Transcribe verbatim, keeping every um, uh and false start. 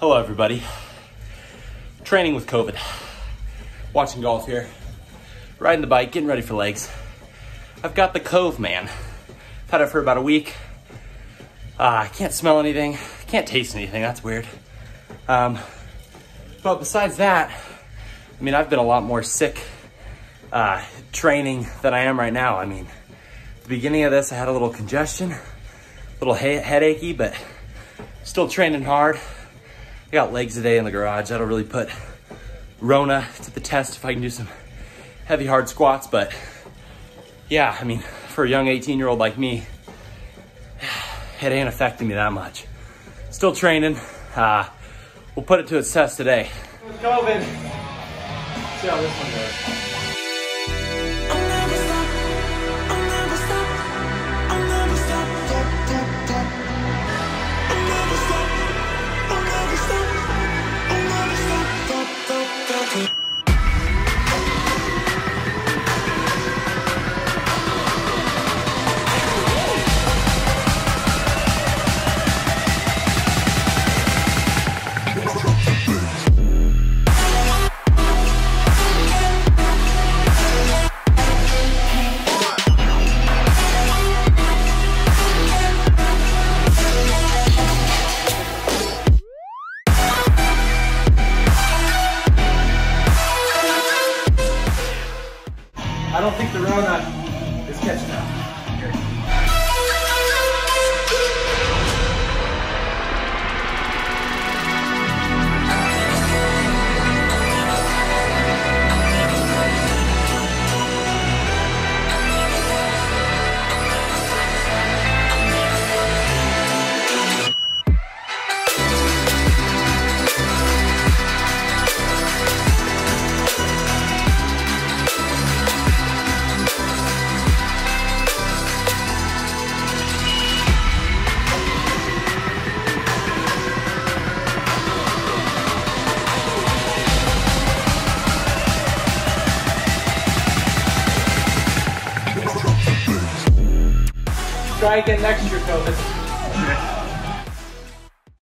Hello everybody, training with COVID, watching golf here, riding the bike, getting ready for legs. I've got the Cove, man. Had it for about a week. I uh, can't smell anything, can't taste anything, that's weird. Um, but besides that, I mean, I've been a lot more sick uh, training than I am right now. I mean, at the beginning of this, I had a little congestion, a little he headachy, but still training hard. I got legs today in the garage. That'll really put Rona to the test if I can do some heavy, hard squats. But yeah, I mean, for a young eighteen year old like me, it ain't affecting me that much. Still training. Uh, we'll put it to its test today. With COVID. Let's see how this one goes. I don't think the Rona is catching up. Here. Try again next year, COVID.